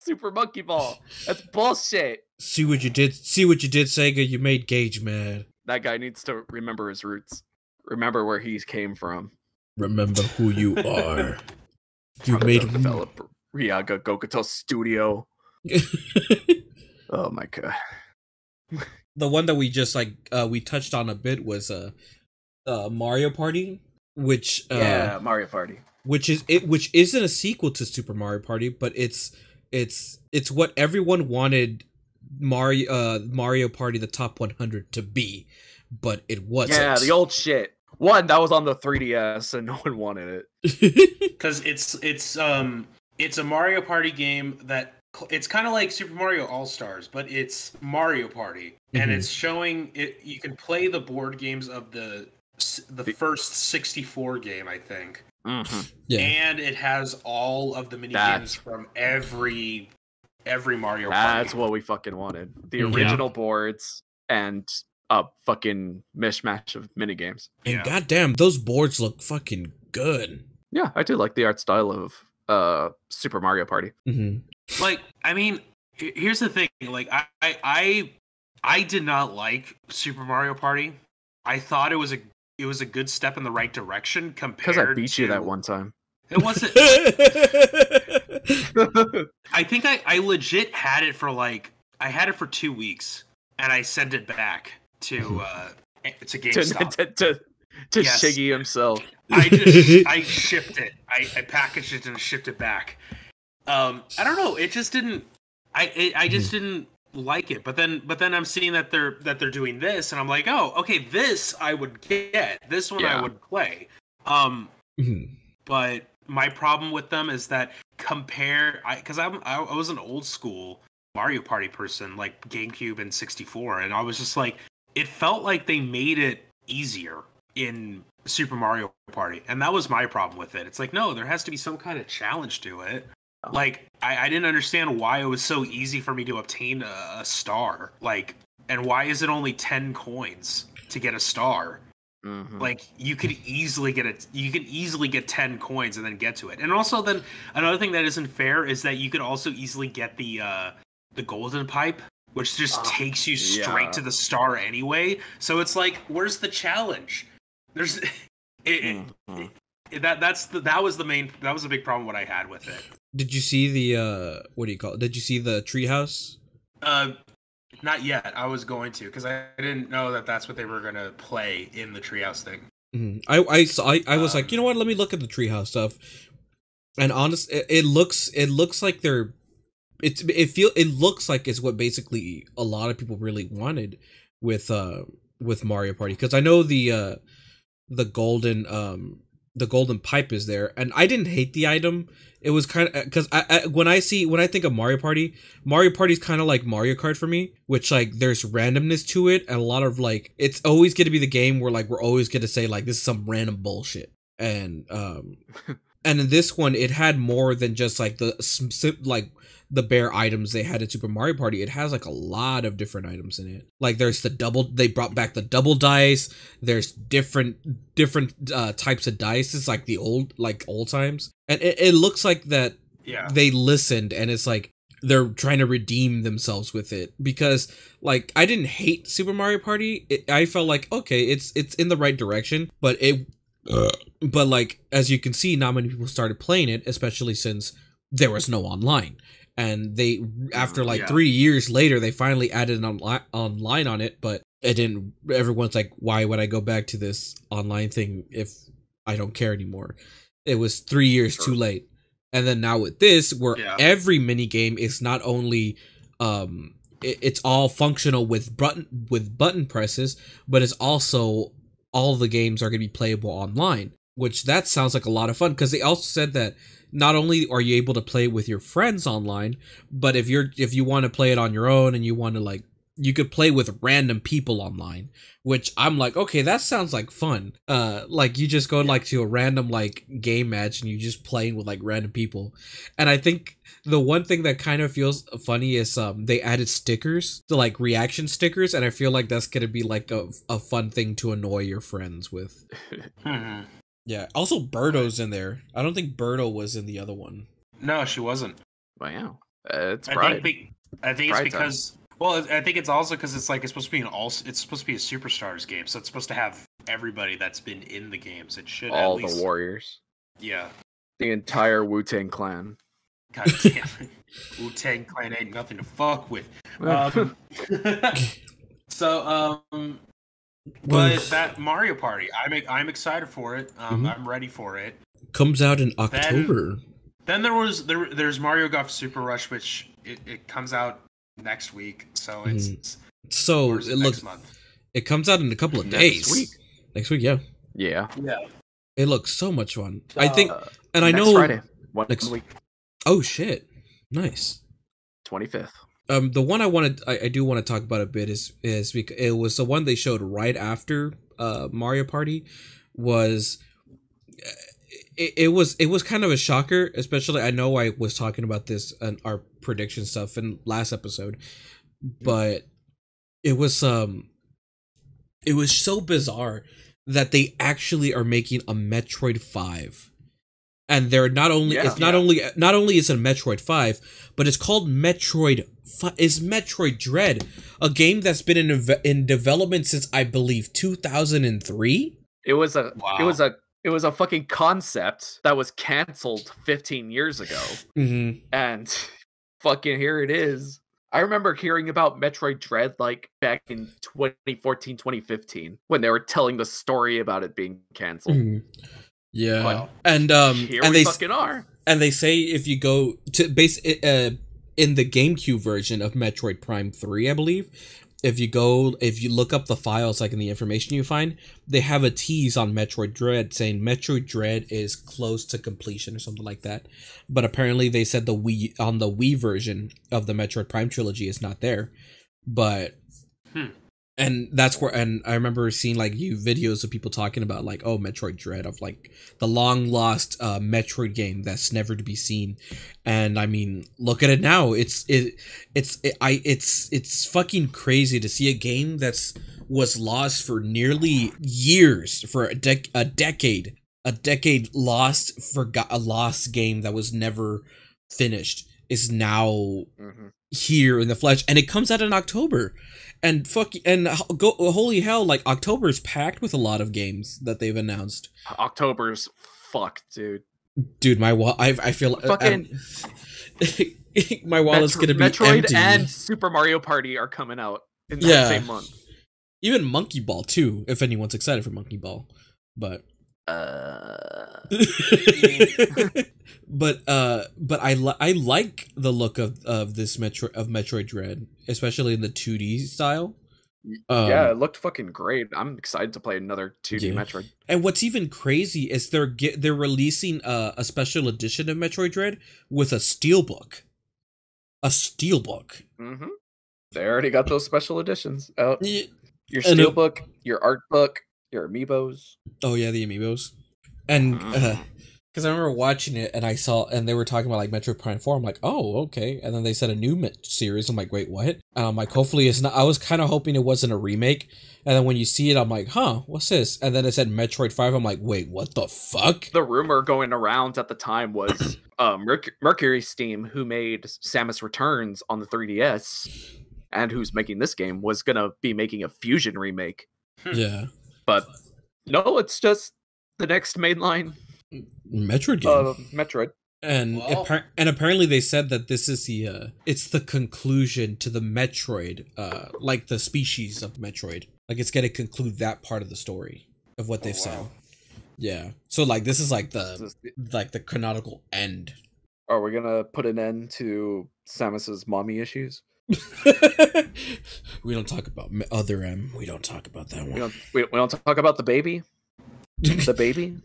Super Monkey Ball? That's bullshit. See what you did. See what you did, Sega. You made Gage mad. That guy needs to remember his roots. Remember where he came from. Remember who you are. You made him develop Ryu Ga Gotoku Studio. Oh my god. The one that we just like we touched on a bit was Mario Party, which yeah, Mario Party. Which isn't a sequel to Super Mario Party, but it's what everyone wanted Mario Party the Top 100 to be, but it wasn't. Yeah, the old shit. One that was on the 3DS and no one wanted it. Cuz it's a Mario Party game that it's kind of like Super Mario All-Stars, but it's Mario Party, and it's showing it you can play the board games of the first 64 game, I think. Yeah. And it has all of the mini games from every Mario Party. That's what we fucking wanted. The original boards and a fucking mishmash of minigames. And yeah, goddamn, those boards look fucking good. Yeah, I do like the art style of Super Mario Party. Mm-hmm. Like, I mean, here's the thing. Like, I did not like Super Mario Party. I thought it was a good step in the right direction compared to... Because I beat you that one time. It wasn't... I think I legit had it for like... I had it for 2 weeks, and I sent it back to GameStop. To yes. Shiggy himself. I shipped it. I packaged it and shipped it back. I don't know. It just didn't... I just didn't like it. But then I'm seeing that they're doing this, and I'm like, oh, okay, this I would get. This one I would play. But my problem with them is that I was an old school Mario Party person, like GameCube and 64, and I was just like, it felt like they made it easier in Super Mario Party, and that was my problem with it. It's like, no, there has to be some kind of challenge to it. Like, I didn't understand why it was so easy for me to obtain a star, like, and why is it only 10 coins to get a star? Mm-hmm. Like, you could easily get 10 coins and then get to it. And also, then another thing that isn't fair is that you could also easily get the golden pipe, which just takes you straight to the star anyway. So it's like, where's the challenge? There's that was the big problem what I had with it. Did you see the Did you see the treehouse? Not yet. I was going to, because I didn't know that that's what they were gonna play in the treehouse thing. Mm-hmm. I was like, you know what? Let me look at the treehouse stuff. And honestly, it looks like they're... It looks like it's what basically a lot of people really wanted with Mario Party, because I know the golden pipe is there, and I didn't hate the item. It was kind of, because when I think of Mario Party, Mario Party's kind of like Mario Kart for me, which, like, there's randomness to it, and a lot of, like, it's always going to be the game where, like, we're always going to say, like, this is some random bullshit. And and in this one, it had more than just, like, the bare items they had at Super Mario Party. It has, like, a lot of different items in it. Like, there's they brought back the double dice. There's different types of dice. It's like old times. And it looks like that they listened, and it's like they're trying to redeem themselves with it, because, like, I didn't hate Super Mario Party. I felt like, okay, it's in the right direction, but like, as you can see, not many people started playing it, especially since there was no online. And they, after like 3 years later, they finally added an online on it, but it didn't. Everyone's like, why would I go back to this online thing if I don't care anymore? It was 3 years too late. And then now with this, where every mini game is not only, it's all functional with button presses, but it's also all the games are going to be playable online, which that sounds like a lot of fun, because they also said that not only are you able to play with your friends online, but if you want to play it on your own, and you want to, like, you could play with random people online, which I'm like, okay, that sounds like fun. Like, you just go like to a random, like, game match, and you just playing with, like, random people. And I think the one thing that kind of feels funny is they added stickers, the, like, reaction stickers, and I feel like that's gonna be like a fun thing to annoy your friends with. Yeah. Also, Birdo's in there. I don't think Birdo was in the other one. No, she wasn't. Wow. It's Pride. I think it's because... time. Well, I think it's also because it's like it's supposed to be it's supposed to be a Superstars game, so it's supposed to have everybody that's been in the games. It should all at least... the Warriors. Yeah. The entire Wu-Tang Clan. God damn it. Wu-Tang Clan ain't nothing to fuck with. But that Mario Party, I'm excited for it. I'm ready for it. Comes out in October. Then there's Mario Golf Super Rush, which it comes out next week. So it comes out in a couple of days. Next week, yeah. It looks so much fun. I think, and I know Friday. Next week. Oh shit! Nice. 25th. The one I do want to talk about a bit is because it was the one they showed right after Mario Party. Was it was kind of a shocker, especially I know I was talking about this and our prediction stuff in last episode, but it was It was so bizarre that they actually are making a Metroid 5. And they're not only not only is it a Metroid 5, but it's called Metroid is Metroid Dread, a game that's been in development since I believe 2003. It was a it was a fucking concept that was canceled 15 years ago. Mm-hmm. And fucking here it is. I remember hearing about Metroid Dread like back in 2014, 2015 when they were telling the story about it being canceled. Mm-hmm. Yeah, wow. And they say if you go to in the GameCube version of Metroid Prime 3, I believe, if you look up the files, like in the information you find, they have a tease on Metroid Dread saying Metroid Dread is close to completion or something like that. But apparently they said the Wii on the Wii version of the Metroid Prime trilogy is not there. But and that's where, and I remember seeing like videos of people talking about like, oh, Metroid Dread, of like the long lost Metroid game that's never to be seen. And I mean, look at it now. It's fucking crazy to see a game that's was lost for nearly years, for a decade lost, a lost game that was never finished is now here in the flesh, and it comes out in October. And holy hell, like October's packed with a lot of games that they've announced. October's fucked, dude. Dude, my wall. I feel fucking my wallet's gonna be Metroid empty. And Super Mario Party are coming out in the same month. Even Monkey Ball too, if anyone's excited for Monkey Ball, but. But I like the look of Metroid Dread, especially in the 2D style. Yeah, it looked fucking great. I'm excited to play another 2D Metroid. And what's even crazy is they're releasing a special edition of Metroid Dread with a steelbook. A steelbook. Mm-hmm. They already got those special editions out. Your steelbook, your art book, your amiibos. Oh yeah, the amiibos. And because I remember watching it, and I saw, and they were talking about like Metroid Prime 4. I'm like, oh, okay. And then they said a new series. I'm like, wait, what? And I'm like, hopefully it's not. I was kind of hoping it wasn't a remake. And then when you see it, I'm like, huh, what's this? And then it said Metroid 5. I'm like, wait, what the fuck? The rumor going around at the time was Mercury Steam, who made Samus Returns on the 3DS, and who's making this game, was gonna be making a Fusion remake. Yeah, but no, it's just the next mainline Metroid game. Metroid. And well, apparently they said that this is the it's the conclusion to the Metroid, like the species of Metroid. Like it's gonna conclude that part of the story of what they've said. Yeah. So like this is like the canonical end. Are we gonna put an end to Samus's mommy issues? We don't talk about other M. We don't talk about that one. We don't talk about the baby. The baby.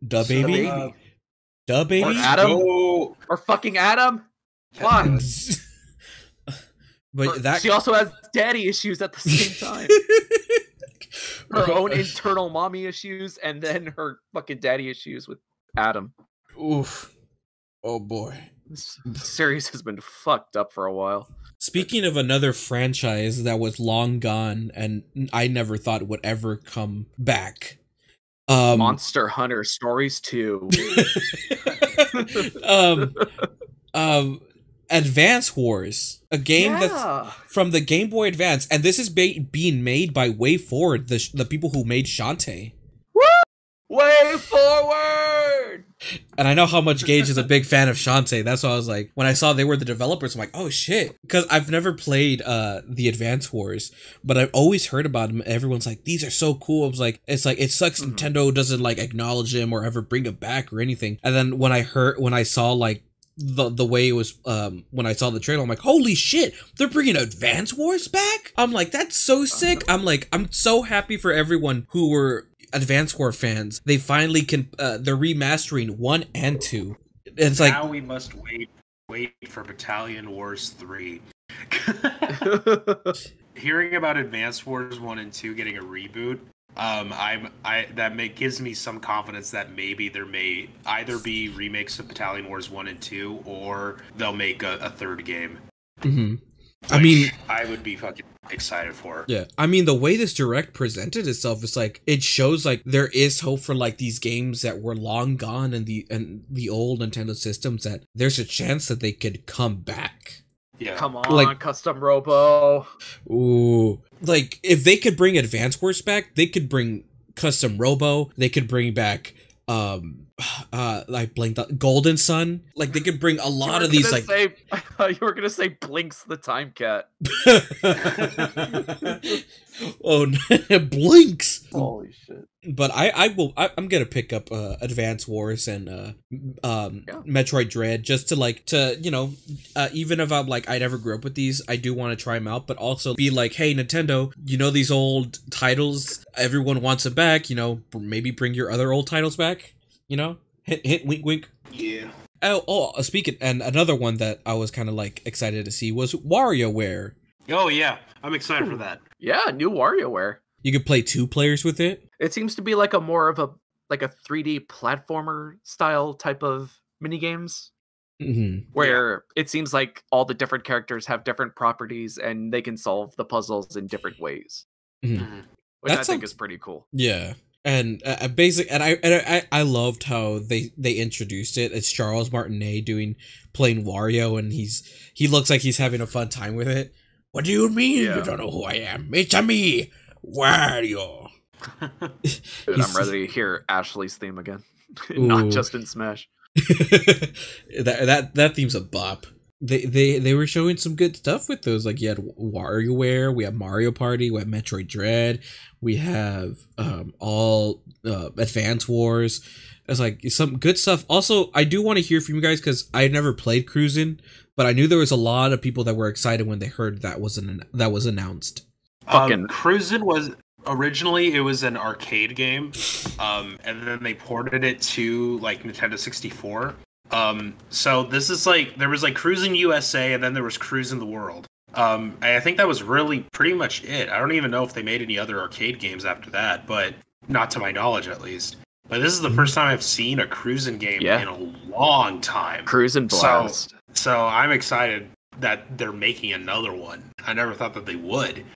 The baby? The baby? Or Adam? No. Or fucking Adam? Fuck. But she also has daddy issues at the same time. Her own internal mommy issues, and then her fucking daddy issues with Adam. Oof. Oh boy. This series has been fucked up for a while. Speaking of another franchise that was long gone and I never thought would ever come back. Monster Hunter Stories 2. Advance Wars, a game that's from the Game Boy Advance, and this is being made by WayForward, the people who made Shantae. Woo! WayForward! And I know how much Gage is a big fan of Shantae. That's why I was like, when I saw they were the developers, I'm like, oh shit, because I've never played the Advance Wars, but I've always heard about them. Everyone's like, these are so cool. I was like, it's like it sucks Nintendo doesn't like acknowledge him or ever bring him back or anything. And then when I saw like the way it was when I saw the trailer, I'm like, holy shit, they're bringing Advance Wars back. I'm like, that's so sick. I'm like, I'm so happy for everyone who were Advance War fans. They finally can they're remastering 1 and 2. It's now like now we must wait for Battalion Wars 3. Hearing about Advance Wars 1 and 2 getting a reboot, gives me some confidence that maybe there may either be remakes of Battalion Wars 1 and 2 or they'll make a third game. Mm-hmm. I mean, I would be fucking excited for. Yeah, I mean, the way this direct presented itself is like it shows like there is hope for like these games that were long gone and the old Nintendo systems that there's a chance that they could come back. Yeah, come on, like, Custom Robo. Ooh, like if they could bring Advance Wars back, they could bring Custom Robo. They could bring back like Blink Golden Sun. Like they could bring a lot of these. Like say, I thought you were gonna say Blinks the Time Cat. Oh, Blinks! Holy shit! But I'm gonna pick up Advance Wars and Metroid Dread just to like even if I'm like I never grew up with these, I do want to try them out, but also be like, hey Nintendo, you know these old titles, everyone wants it back, you know, maybe bring your other old titles back, you know, hint hint, wink wink. Yeah. Oh, speaking, and another one that I was kind of like excited to see was WarioWare. Oh yeah, I'm excited for that. Yeah, new WarioWare. You could play 2 players with it. It seems to be like a more of a like a 3D platformer style type of mini games, where it seems like all the different characters have different properties and they can solve the puzzles in different ways, which I think is pretty cool. Yeah. And I loved how they introduced it. It's Charles Martinet playing Wario, and he looks like he's having a fun time with it. What do you mean you don't know who I am? It's a me, Wario. Dude, I'm ready to hear Ashley's theme again, not just in Smash. that theme's a bop. They were showing some good stuff with those. Like you had WarioWare, we have Mario Party, we have Metroid Dread, we have Advance Wars. It's like some good stuff. Also, I do want to hear from you guys because I never played Cruisin', but I knew there was a lot of people that were excited when they heard that was announced. Cruisin' was originally an arcade game, and then they ported it to like Nintendo 64. So this is like there was like Cruisin' USA, and then there was Cruisin' the World. I think that was really pretty much it. I don't even know if they made any other arcade games after that, but not to my knowledge at least. But this is the first time I've seen a Cruisin' game in a long time. Cruisin' Blast. So I'm excited that they're making another one. I never thought that they would.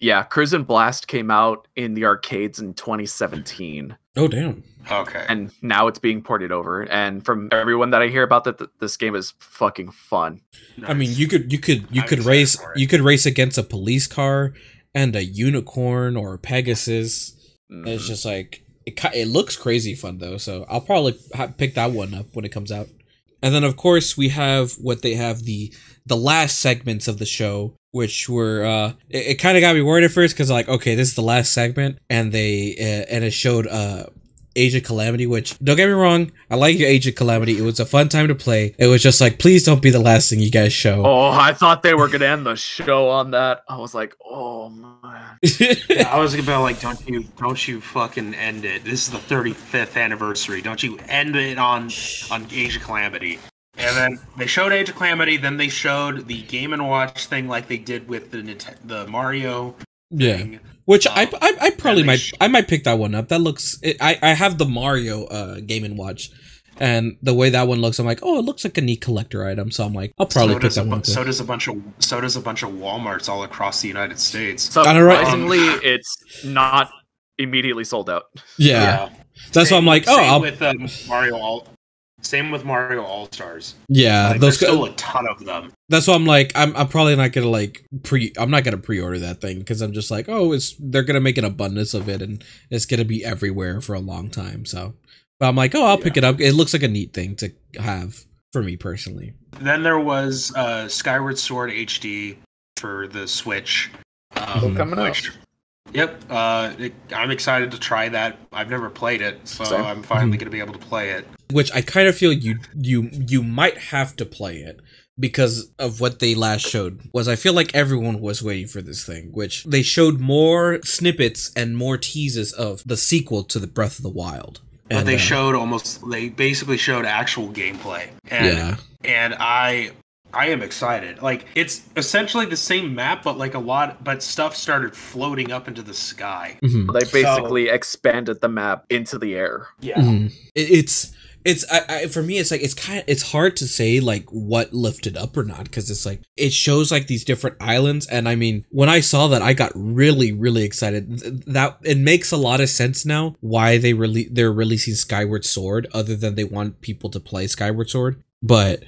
Yeah, Cruisin' Blast came out in the arcades in 2017. Oh, damn. Okay. And now it's being ported over. And from everyone that I hear about that, this game is fucking fun. Nice. I mean, you could race against a police car and a unicorn or a Pegasus. It's just like it looks crazy fun though. So I'll probably pick that one up when it comes out. And then of course we have what they have the last segments of the show, which were it kind of got me worried at first because like okay, this is the last segment, and it showed Age of Calamity, which don't get me wrong, I like Age of Calamity. It was a fun time to play. It was just like, please don't be the last thing you guys show. Oh, I thought they were gonna end the show on that. I was like, oh man. Yeah, I was about like, don't you fucking end it. This is the 35th anniversary. Don't you end it on Age of Calamity. And then they showed Age of Calamity. Then they showed the Game & Watch thing, like they did with the Mario. Yeah. Thing. Which I probably might pick that one up. That looks I have the Mario Game & Watch, and the way that one looks, I'm like, oh, it looks like a neat collector item. So I'm like, I'll probably pick that one up. So does a bunch of Walmarts all across the United States. Surprisingly, it's not immediately sold out. Yeah. That's why I'm like, oh, same with Mario All-Stars. Yeah, like, there's still a ton of them. That's why I'm like, I'm probably not gonna like pre-order that thing because I'm just like, oh, they're gonna make an abundance of it and it's gonna be everywhere for a long time. So, but I'm like, oh, I'll pick it up. It looks like a neat thing to have for me personally. Then there was Skyward Sword HD for the Switch. Coming out. Yep, I'm excited to try that. I've never played it, so I'm finally going to be able to play it. Which I kind of feel you might have to play it because of what they last showed. I feel like everyone was waiting for this thing, which they showed more snippets and more teases of the sequel to the Breath of the Wild. But they basically showed actual gameplay. And, I am excited. Like it's essentially the same map, but like but stuff started floating up into the sky. They basically expanded the map into the air. Yeah, it's For me, it's like, it's hard to say like what lifted up or not, because it's like, it shows like these different islands. And I mean, when I saw that, I got really, really excited. That it makes a lot of sense now why they're releasing Skyward Sword, other than they want people to play Skyward Sword. But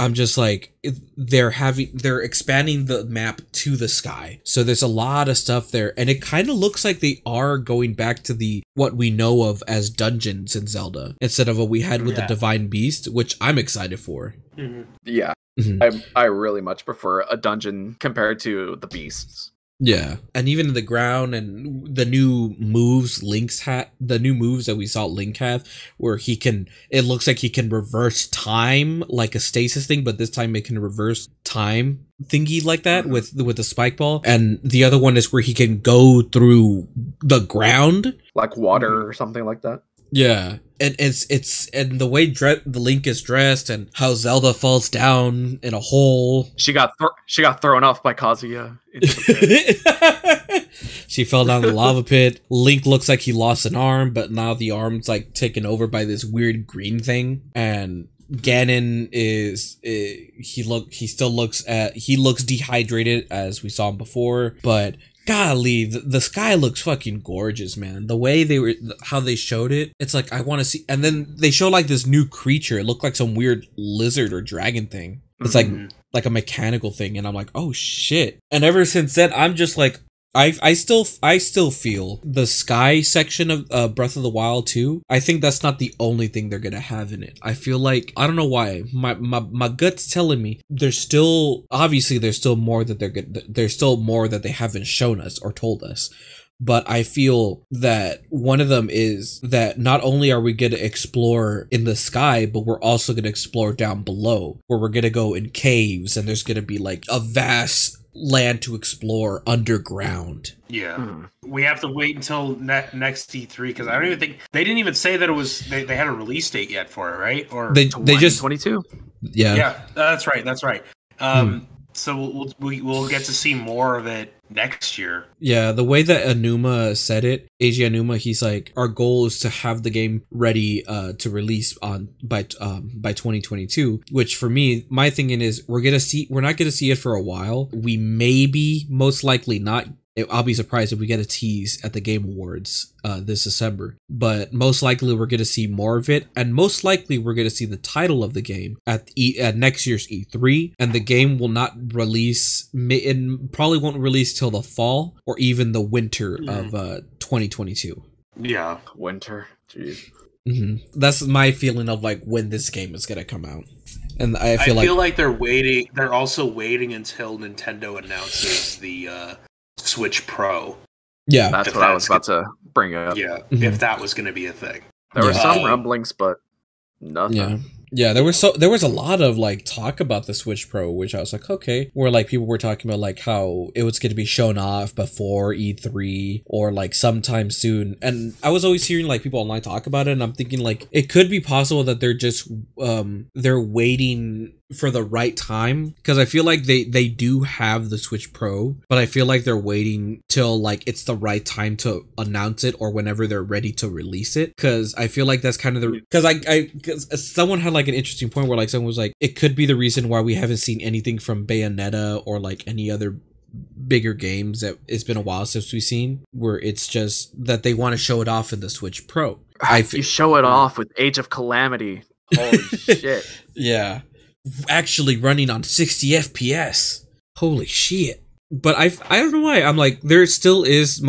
I'm just like, they're expanding the map to the sky. So there's a lot of stuff there. And it kind of looks like they are going back to what we know of as dungeons in Zelda, instead of what we had with the Divine Beast, which I'm excited for. Yeah. I really much prefer a dungeon compared to the beasts. Yeah. And even the ground and the new moves that we saw Link have, where it looks like he can reverse time like a stasis thing, but this time it can reverse time thingy like that with the spike ball. And the other one is where he can go through the ground like water or something like that. Yeah. And and the way the Link is dressed, and how Zelda falls down in a hole. She got thrown off by Kazuya. She fell down the lava pit. Link looks like he lost an arm, but now the arm's like taken over by this weird green thing. And Ganon is he looks dehydrated, as we saw him before, but. Golly, the sky looks fucking gorgeous, man. The way how they showed it, it's like, I want to see. And then they show like this new creature. It looked like some weird lizard or dragon thing. It's like a mechanical thing. And I'm like, oh shit. And ever since then, I'm just like, I still feel the sky section of Breath of the Wild 2. I think that's not the only thing they're gonna have in it. I feel like, I don't know why, my gut's telling me there's still more that they haven't shown us or told us. But I feel that one of them is that not only are we going to explore in the sky, but we're also going to explore down below, where we're going to go in caves, and there's going to be like a vast land to explore underground. Yeah. We have to wait until next E3, because I don't even think they didn't even say that it was they had a release date yet for it, right? Or they just 22. Yeah. Yeah, that's right. So we'll get to see more of it next year. Yeah, the way that Enuma said it, Eiji Enuma, he's like, our goal is to have the game ready to release by 2022. Which for me, my thinking is, we're not gonna see it for a while. We maybe, most likely not. I'll be surprised if we get a tease at the Game Awards this December. But most likely we're going to see more of it. And most likely we're going to see the title of the game at next year's E3. And the game will not release, and probably won't release till the fall or even the winter of 2022. Yeah, winter. Jeez. That's my feeling of like when this game is going to come out. And I feel like they're waiting. They're also waiting until Nintendo announces the... Switch Pro. Yeah, that's what I was about to bring up. Yeah, if that was going to be a thing. There were some rumblings, but nothing. Yeah, there was a lot of like talk about the Switch Pro, which I was like, okay, where like people were talking about like how it was going to be shown off before E3 or like sometime soon. And I was always hearing like people online talk about it, and I'm thinking like it could be possible that they're just they're waiting for the right time, because I feel like they do have the Switch Pro, but I feel like they're waiting till like it's the right time to announce it, or whenever they're ready to release it. Because I feel like that's kind of the, because because someone had like an interesting point where like someone was like, it could be the reason why we haven't seen anything from Bayonetta or like any other bigger games that it's been a while since we've seen, where it's just that they want to show it off in the Switch Pro. You show it off with Age of Calamity. Holy shit. Yeah. Actually running on 60 FPS. Holy shit. But I don't know why I'm like, there still is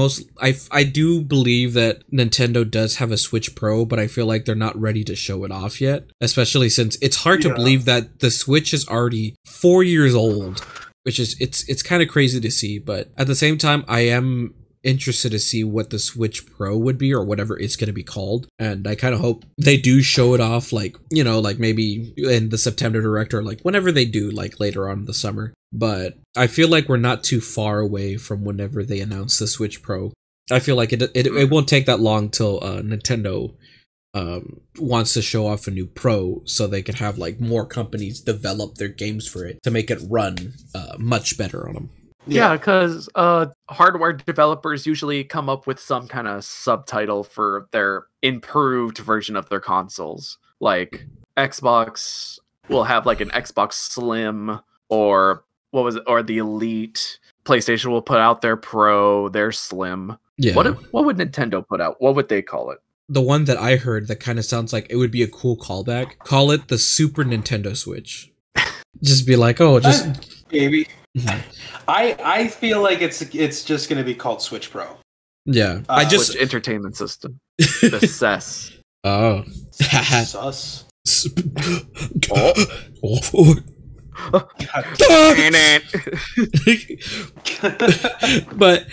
I do believe that Nintendo does have a Switch Pro, but I feel like they're not ready to show it off yet, especially since it's hard to believe that the Switch is already 4 years old, which is it's kind of crazy to see. But at the same time, I am interested to see what the Switch Pro would be, or whatever it's going to be called. And I kind of hope they do show it off, like, you know, like maybe in the September Direct, or like whenever they do, like later on in the summer. But I feel like we're not too far away from whenever they announce the Switch Pro. I feel like it won't take that long till Nintendo wants to show off a new Pro, so they can have like more companies develop their games for it to make it run much better on them. Yeah, because hardware developers usually come up with some kind of subtitle for their improved version of their consoles. Like Xbox will have like an Xbox Slim or what was it, or the Elite. PlayStation will put out their Pro, their Slim. Yeah. What would Nintendo put out? What would they call it? The one that I heard that kind of sounds like it would be a cool callback. Call it the Super Nintendo Switch. Just be like, oh, just maybe. I feel like it's just going to be called Switch Pro. Yeah, I just Switch Entertainment System. The SES. Oh, sus. Oh. But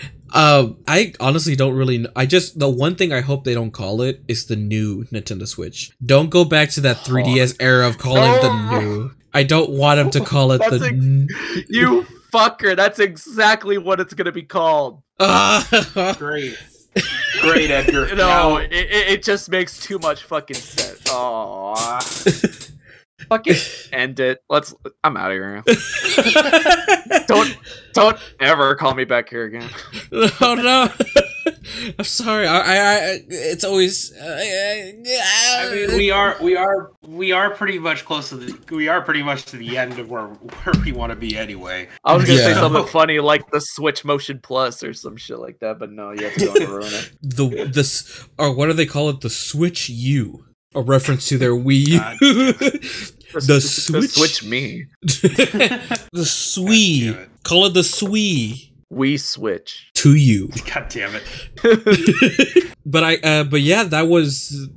I honestly don't really know. The one thing I hope they don't call it is the new Nintendo Switch. Don't go back to that 3DS era of calling the new. I don't want them to call it you fucker. That's exactly what it's gonna be called. Great, Edgar. No, it just makes too much fucking sense. Aww. Fucking end it. I'm out of here. Don't ever call me back here again. Oh no. I'm sorry. I it's always. I mean, we are pretty much close to the end of where we want to be anyway. I was gonna say something funny like the Switch Motion Plus or some shit like that, but no, you have to go and ruin it. Or what do they call it? The Switch U. A reference to their Wii U. The Switch me. The Swee. Call it the Swee. We switch to you. God damn it. But yeah, that was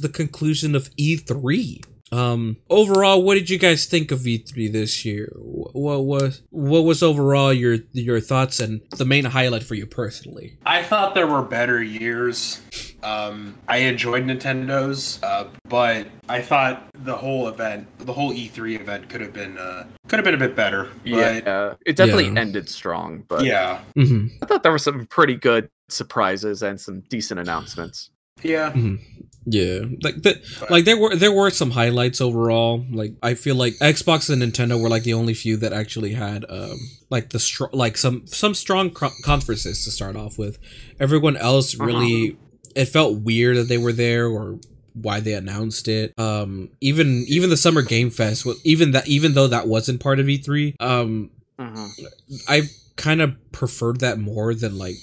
the conclusion of E3. Overall, what did you guys think of E3 this year? What was overall your thoughts and the main highlight for you personally? I thought there were better years. I enjoyed Nintendo's, but I thought the whole E3 event could have been a bit better. But yeah, it definitely ended strong. But yeah, I thought there were some pretty good surprises and some decent announcements. Yeah. Yeah, like there were some highlights overall. Like I feel like Xbox and Nintendo were like the only few that actually had some strong conferences to start off with. Everyone else really, it felt weird that they were there or why they announced it. Even the Summer Game Fest, even though that wasn't part of E3, I kind of preferred that more than like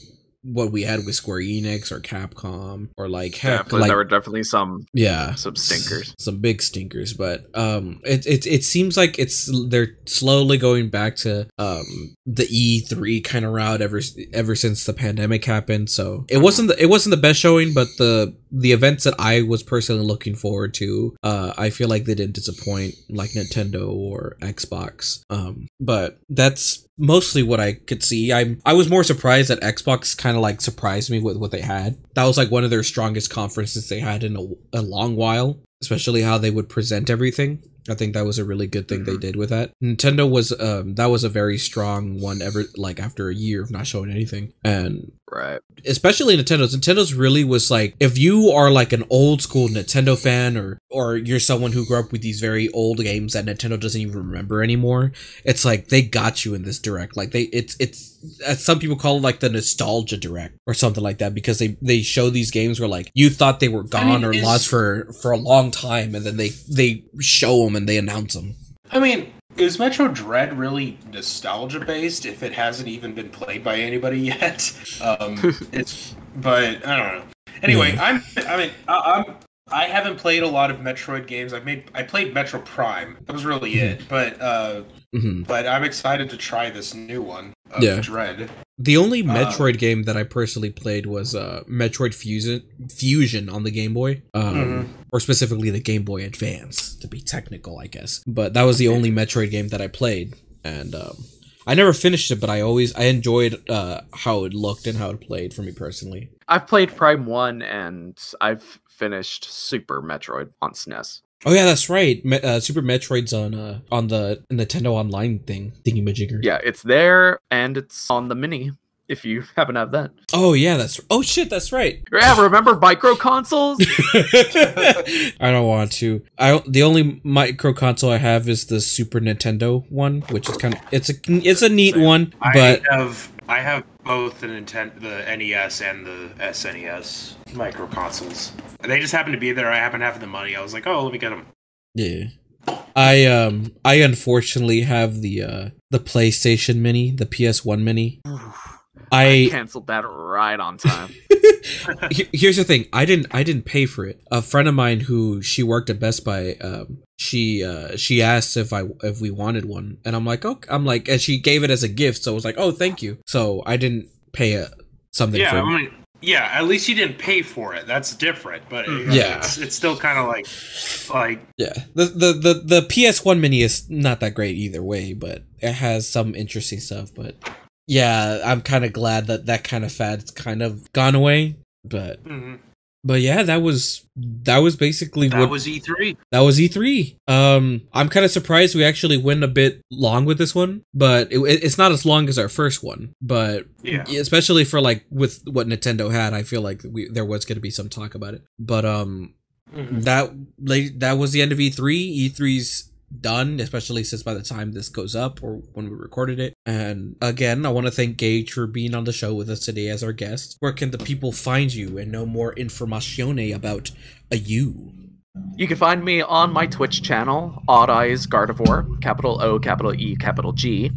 what we had with Square Enix or Capcom or like heck, like, there were definitely some stinkers, some big stinkers, but it seems like they're slowly going back to the E3 kind of route ever since the pandemic happened. So it wasn't the best showing, but the events that I was personally looking forward to, I feel like they didn't disappoint, like Nintendo or Xbox. But that's mostly what I could see. I was more surprised that Xbox kind of like surprised me with what they had. That was like one of their strongest conferences they had in a long while, especially how they would present everything. I think that was a really good thing they did with that. Nintendo was that was a very strong one after a year of not showing anything. And right, especially Nintendo's really was like, if you are like an old school Nintendo fan or you're someone who grew up with these very old games that Nintendo doesn't even remember anymore, it's like they got you in this direct. Like it's as some people call it, like the nostalgia direct or something like that, because they show these games where like you thought they were gone or lost for a long time, and then they show them and they announce them. I mean, is Metro Dread really nostalgia based if it hasn't even been played by anybody yet? But I don't know. Anyway, yeah. I haven't played a lot of Metroid games. I played Metro Prime. That was really it. But but I'm excited to try this new one. Dread. The only Metroid game that I personally played was Metroid Fusion on the Game Boy, or specifically the Game Boy Advance, to be technical, I guess. But that was the only Metroid game that I played, and I never finished it. But I enjoyed how it looked and how it played for me personally. I've played Prime 1, and I've finished Super Metroid on SNES. Oh yeah, that's right. Super Metroid's on the Nintendo Online thing, thingy-majigger. Yeah, it's there and it's on the Mini. If you happen to have that. Oh yeah, oh shit, that's right. Yeah, remember micro consoles? I don't want to. The only micro console I have is the Super Nintendo one, which is kind of it's a neat one. But I have. I have both the NES and the SNES micro consoles. They just happened to be there. I happened to have the money. I was like, oh, let me get them. Yeah. I unfortunately have the PlayStation Mini, the PS1 Mini. I canceled that right on time. Here's the thing. I didn't pay for it. A friend of mine who she worked at Best Buy, she asked if we wanted one, and I'm like, okay. I'm like, and she gave it as a gift, so I was like, oh, thank you. So I didn't pay something. Yeah, for it. I mean, yeah. At least you didn't pay for it. That's different, but yeah, it's still kind of like yeah. The PS1 Mini is not that great either way, but it has some interesting stuff, but. Yeah, I'm kind of glad that kind of fad's kind of gone away, but but yeah, that was basically that was E3. That was E3. I'm kind of surprised we actually went a bit long with this one, but it's not as long as our first one. But yeah, especially for like with what Nintendo had, I feel like there was going to be some talk about it. But that was the end of E3. E3's done, especially since by the time this goes up or when we recorded it. And again, I want to thank Gage for being on the show with us today as our guest. Where can the people find you and know more informazione about you? You can find me on my Twitch channel, Odd Eyes Gardevoir, capital O, capital E, capital G,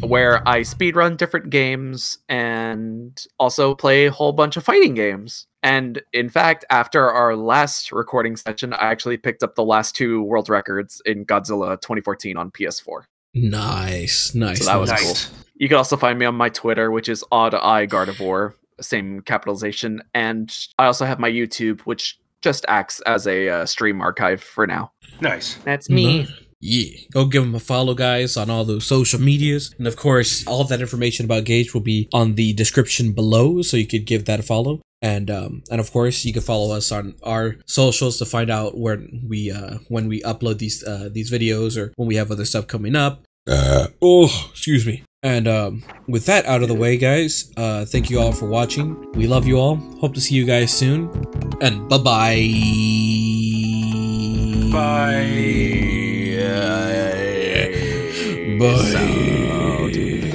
where I speedrun different games and also play a whole bunch of fighting games. And in fact, after our last recording session, I actually picked up the last two world records in Godzilla 2014 on PS4. Nice. So that was cool. You can also find me on my Twitter, which is Odd Eye Gardevoir, same capitalization. And I also have my YouTube, which just acts as a stream archive for now. Nice. That's me. Nice. Yeah, go give him a follow, guys, on all those social medias. And of course, all of that information about Gage will be on the description below, so you could give that a follow. And of course, you can follow us on our socials to find out when we upload these videos or when we have other stuff coming up. Oh, excuse me. And with that out of the way, guys, thank you all for watching. We love you all. Hope to see you guys soon. And bye-bye. Bye. Bye. Bye.